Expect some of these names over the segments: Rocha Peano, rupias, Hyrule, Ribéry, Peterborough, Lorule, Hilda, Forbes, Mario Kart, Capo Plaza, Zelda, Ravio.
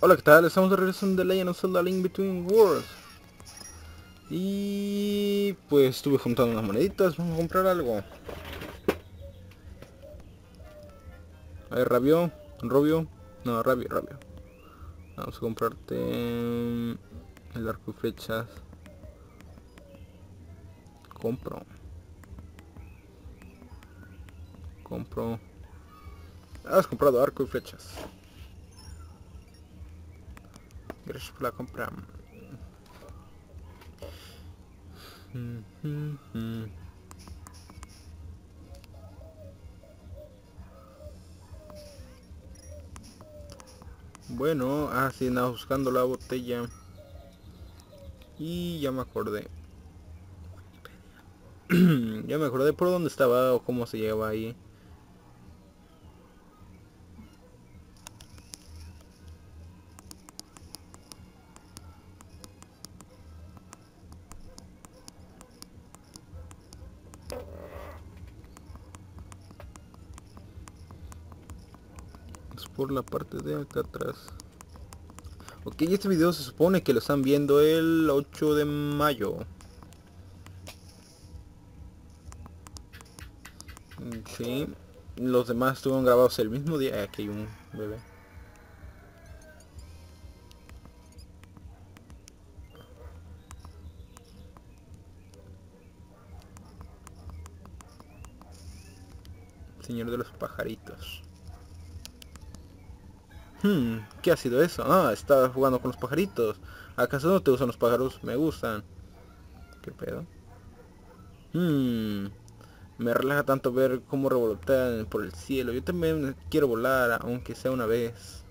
Hola, ¿qué tal? Estamos de regreso en The Legend of Zelda: A Link Between Worlds. Y pues estuve juntando unas moneditas, vamos a comprar algo. A ver, Ravio. Vamos a comprarte el arco y flechas. Compro. Has comprado arco y flechas. Gracias por la compra. Bueno, así andaba buscando la botella. Y ya me acordé. Ya me acordé por dónde estaba o cómo se lleva ahí. Por la parte de acá atrás. Ok, este video se supone que lo están viendo el 8 de mayo. Sí, los demás estuvieron grabados el mismo día. Aquí hay un bebé. Señor de los pajaritos. ¿Qué ha sido eso? Ah, estaba jugando con los pajaritos. ¿Acaso no te gustan los pájaros? Me gustan. ¿Qué pedo? Me relaja tanto ver cómo revolotean por el cielo. Yo también quiero volar, aunque sea una vez.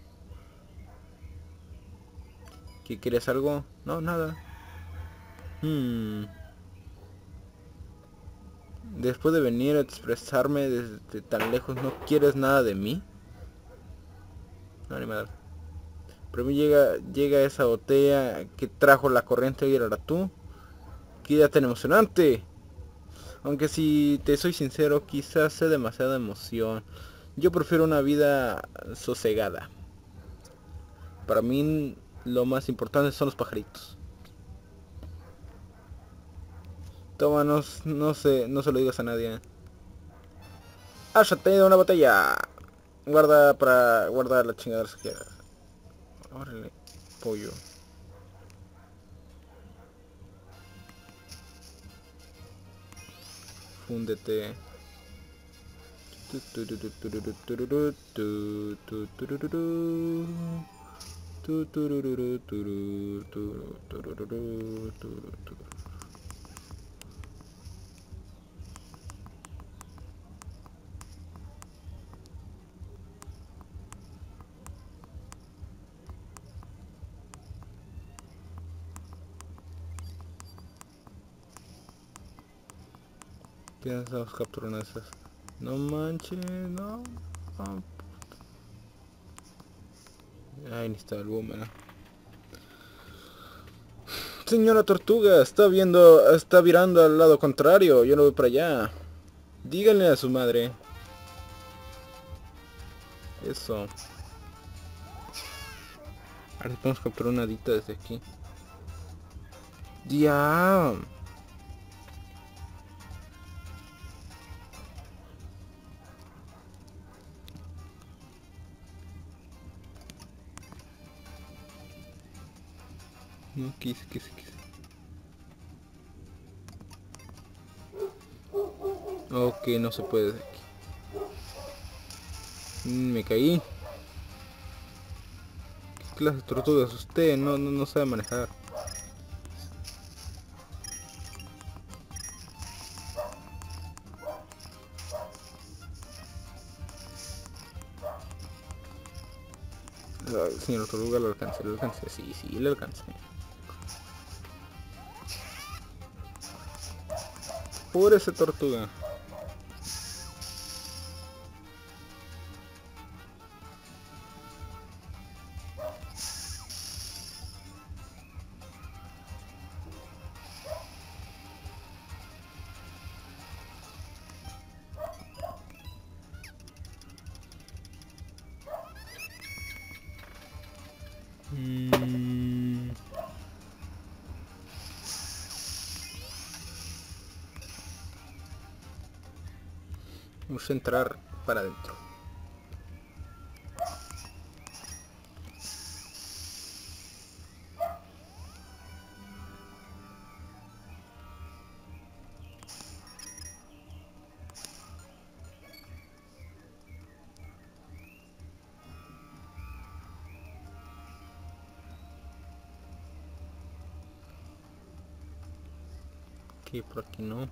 ¿Qué quieres algo? No, nada. Después de venir a expresarme desde tan lejos, ¿no quieres nada de mí? No, ni madre. Pero me llega esa botella que trajo la corriente y era tú. ¡Qué idea tan emocionante! Aunque si te soy sincero, quizás sea demasiada emoción. Yo prefiero una vida sosegada. Para mí lo más importante son los pajaritos. Toma, no se lo digas a nadie. ¡Ah, ya te he dado una botella! Guarda para guardar las chingaderas que quieras. Órale, pollo. Fúndete. Esas capturonazas, no manches, no. Ahí está el boomerang. Señora tortuga, está virando al lado contrario. Yo no voy para allá. Díganle a su madre. Eso. Ahora podemos capturar una adita desde aquí. Ya. No quise. Ok, no se puede desde aquí. Me caí. ¿Qué clase de tortugas usted? No sabe manejar. Ay, señor tortuga, lo alcancé. Sí, lo alcancé. Pobre esa tortuga. Vamos a entrar para adentro. Aquí, por aquí no.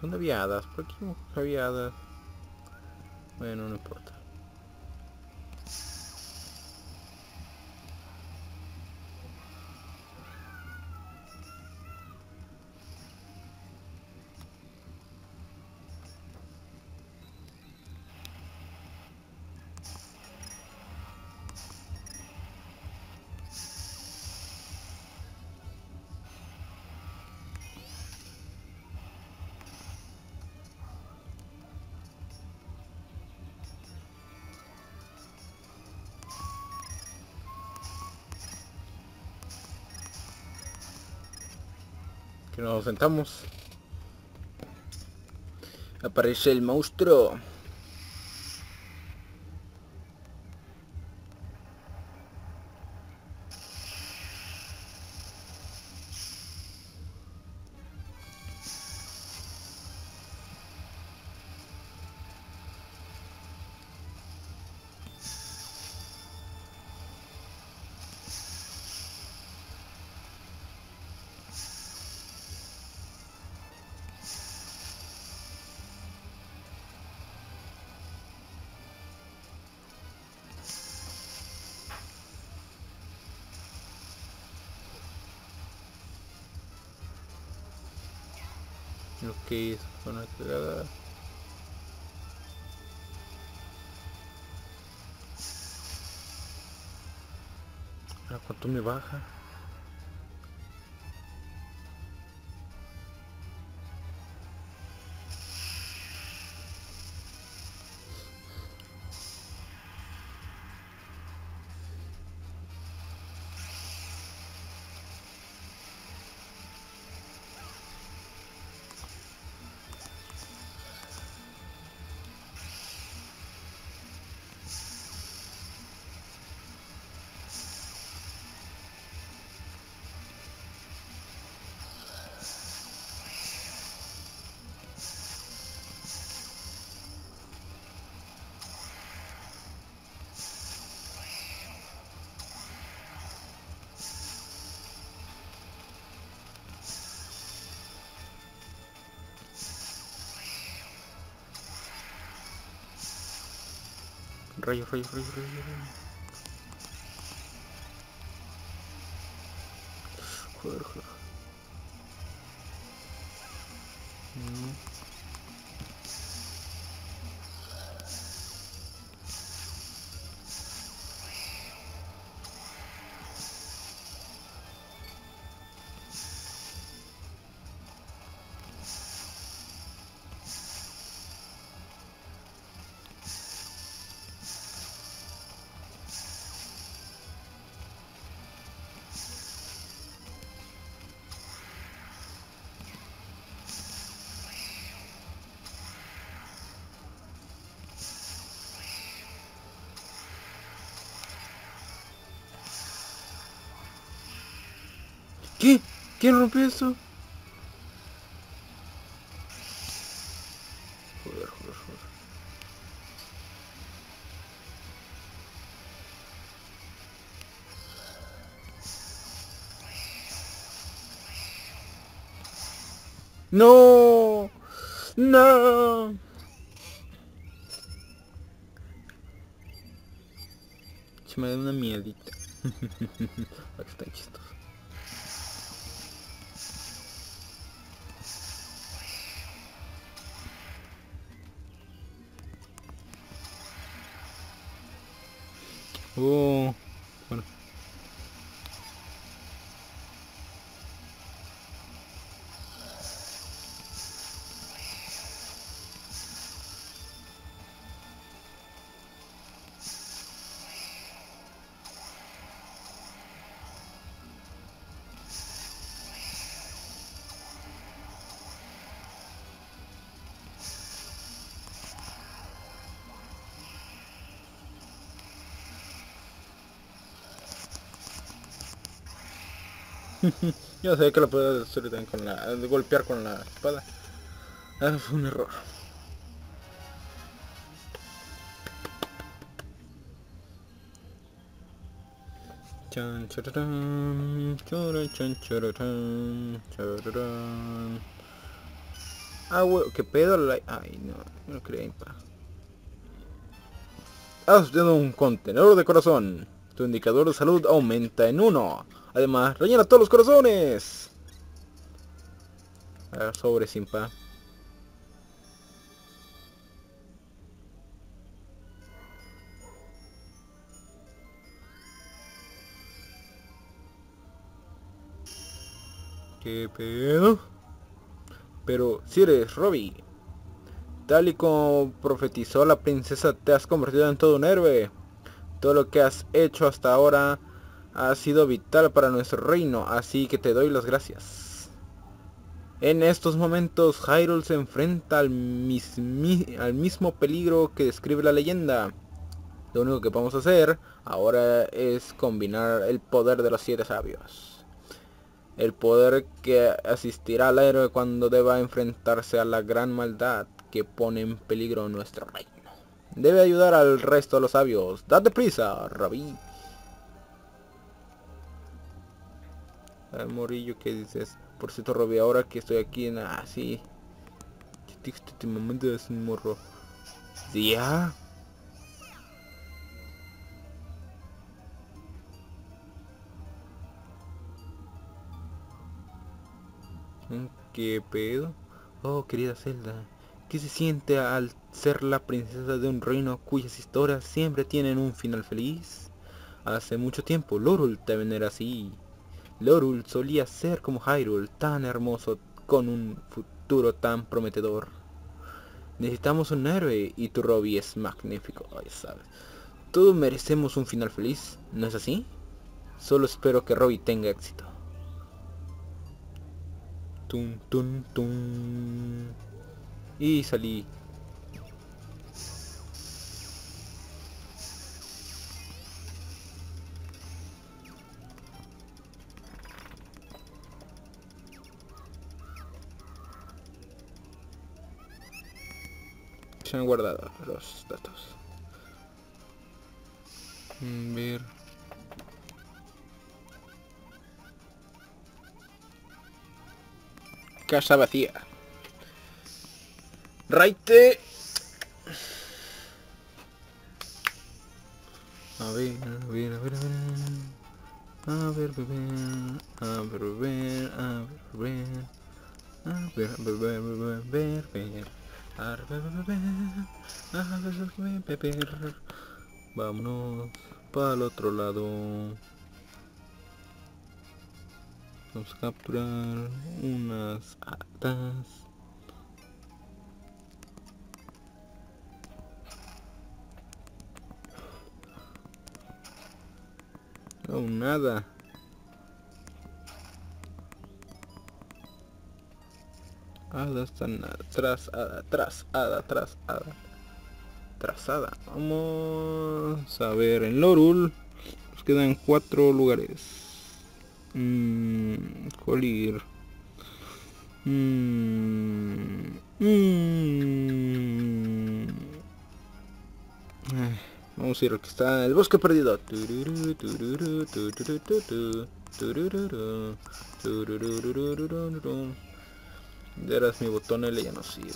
¿Dónde había hadas? Por aquí no había hadas. Bueno, no importa. Nos sentamos. Aparece el monstruo. Ok, eso fue una cagada. ¿A cuánto me baja? Rayo. Joder. ¿Qué? ¿Quién rompió eso? Joder. ¡No! ¡No! Se me da una miedita. Aquí está chistoso. Bueno. Yo sabía que lo podía destruir también con la... golpear con la espada. Ah, fue un error. Chan chararam, chan chararam, chararam. Ah, wey, que pedo la... Ay, no, no quería impar. Has dado un contenedor de corazón. Tu indicador de salud aumenta en 1. Además, rellena todos los corazones. A ver, sobre simpa. ¿Qué pedo? Pero si eres Robbie, tal y como profetizó la princesa, te has convertido en todo un héroe. Todo lo que has hecho hasta ahora ha sido vital para nuestro reino, así que te doy las gracias. En estos momentos, Hyrule se enfrenta al mismo peligro que describe la leyenda. Lo único que vamos a hacer ahora es combinar el poder de los 7 sabios. El poder que asistirá al héroe cuando deba enfrentarse a la gran maldad que pone en peligro nuestro reino. Debe ayudar al resto de los sabios. ¡Date prisa, Rabí! Al morillo que dices. Por cierto, Rabí, ahora que estoy aquí en... así. Este momento es un morro. ¿Día? ¿Qué pedo? Oh, querida Zelda, ¿qué se siente al ser la princesa de un reino cuyas historias siempre tienen un final feliz? Hace mucho tiempo Lorule también era así. Lorule solía ser como Hyrule, tan hermoso, con un futuro tan prometedor. Necesitamos un héroe y tu Robbie es magnífico, ya sabes. Todos merecemos un final feliz, ¿no es así? Solo espero que Robbie tenga éxito. Tum, tum, tum. Y salí. Se han guardado los datos. Ver. Casa vacía. Raite. A ver, a ver, a ver, a ver. A ver, ver, a ver, a ver, ver, ver. A ver, ver. Vámonos para el otro lado. Vamos a capturar unas atas. No, nada. Hada están atrás, hada, atrás, hada, atrás, hada. Trazada. Vamos a ver, en Lorule nos quedan 4 lugares. Colir. Vamos a ir al que está el bosque perdido. Ya eras mi botón L, ya no sirve.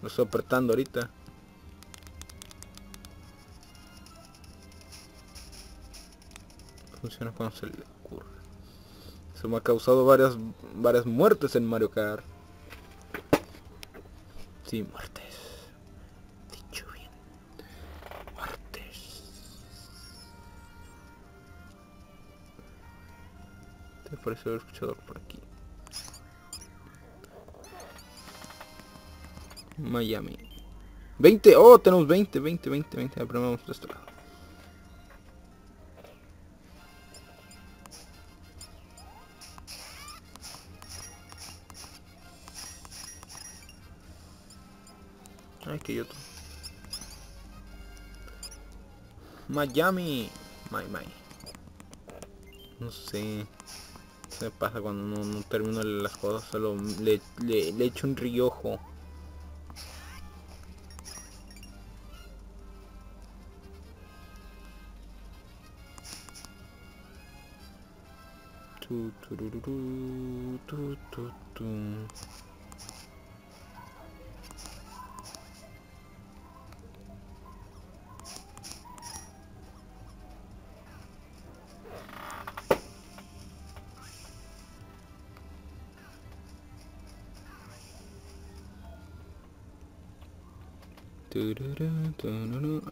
Lo estoy apretando ahorita. Funciona cuando se le ocurre. Eso me ha causado varias muertes en Mario Kart. Sí, muertes. Dicho bien. Muertes. Te parece haber escuchado por aquí. Miami. 20. Oh, tenemos 20, 20, 20, 20. Pero vamos de este lado. Que yo Miami, my No sé. Me pasa cuando no termino las cosas, solo le echo un riojo.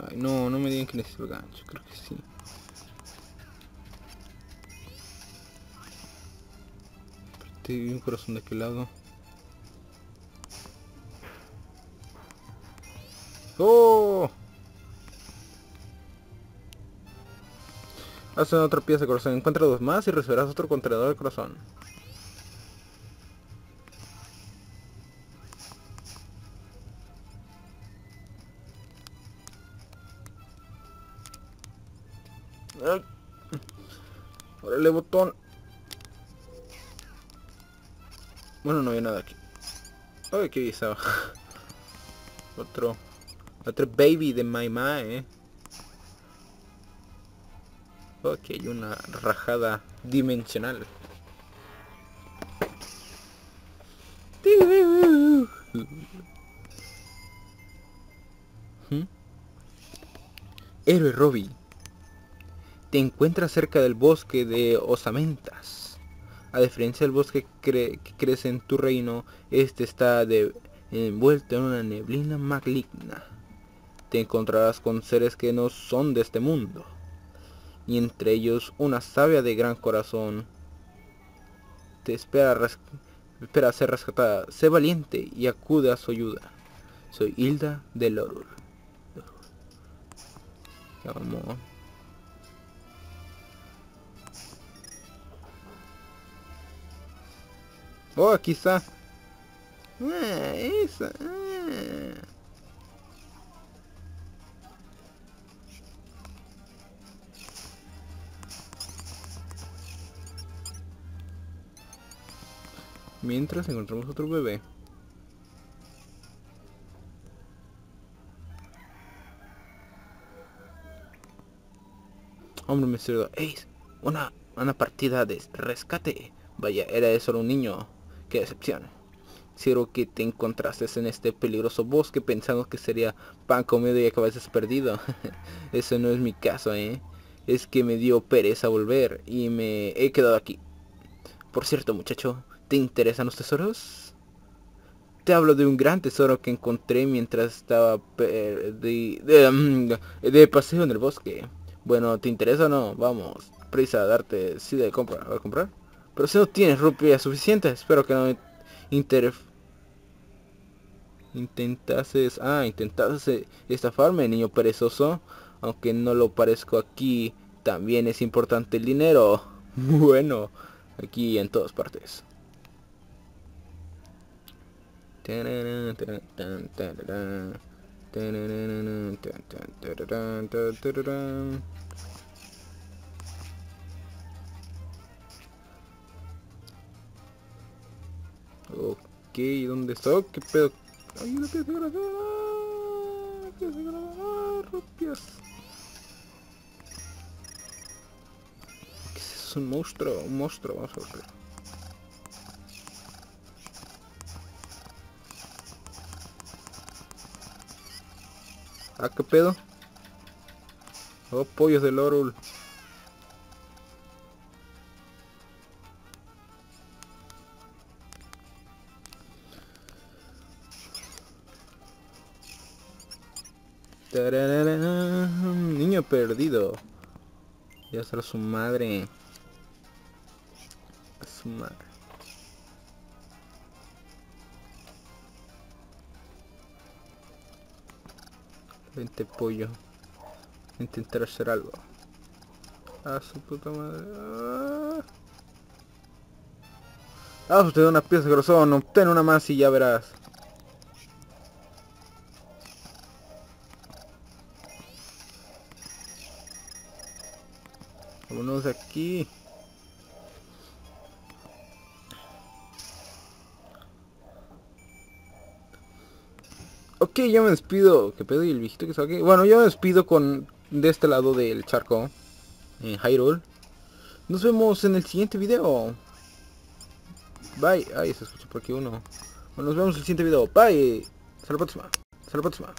Ay, no me digan que necesito el gancho, creo que sí. Hay un corazón de aquel lado. ¡Oh! Haz una otra pieza de corazón, encuentra dos más y recibirás otro contenedor de corazón. Órale, botón. Bueno, no hay nada aquí. Ay, qué guisado. Otro baby de Maima, Ok, hay una rajada dimensional. Héroe Robbie. Te encuentras cerca del bosque de osamentas. A diferencia del bosque que crece en tu reino, este está envuelto en una neblina maligna. Te encontrarás con seres que no son de este mundo, y entre ellos una sabia de gran corazón. Te espera ser rescatada. Sé valiente y acude a su ayuda. Soy Hilda de Lorule. Vamos. Oh, aquí está. Esa. Mientras encontramos otro bebé. Hombre misterioso. Una partida de rescate. Vaya, era solo un niño. ¡Qué decepción! Creo que te encontraste en este peligroso bosque pensando que sería pan comido y acabaste perdido. Eso no es mi caso, Es que me dio pereza volver y me he quedado aquí. Por cierto, muchacho, ¿te interesan los tesoros? Te hablo de un gran tesoro que encontré mientras estaba de paseo en el bosque. Bueno, ¿te interesa o no? Vamos, prisa a darte. Sí, de compra. ¿A comprar? Pero si no tienes rupias suficientes, espero que no intentases... intentases estafarme, niño perezoso. Aunque no lo parezco aquí, también es importante el dinero. Bueno, aquí en todas partes. Ok, ¿dónde está? ¿Qué pedo? Hay una pieza de corazón. Rupias. ¿Qué es eso? ¿Un monstruo? Un monstruo, vamos a ver. Ah, ¿qué pedo? Oh, pollos de Lorule. Niño perdido. Ya está su madre. A su madre. Vente, pollo. Intentar hacer algo. A su puta madre. Ah, usted da una pieza de corazón. Obtén una más y ya verás. Vámonos de aquí. Ok, yo me despido. ¿Qué pedo? ¿Y el viejito que se va aquí? Bueno, yo me despido con de este lado del charco, en Hyrule. Nos vemos en el siguiente video. Bye. Ay, se escucha por aquí uno. Bueno, nos vemos en el siguiente video. Bye. Hasta la próxima.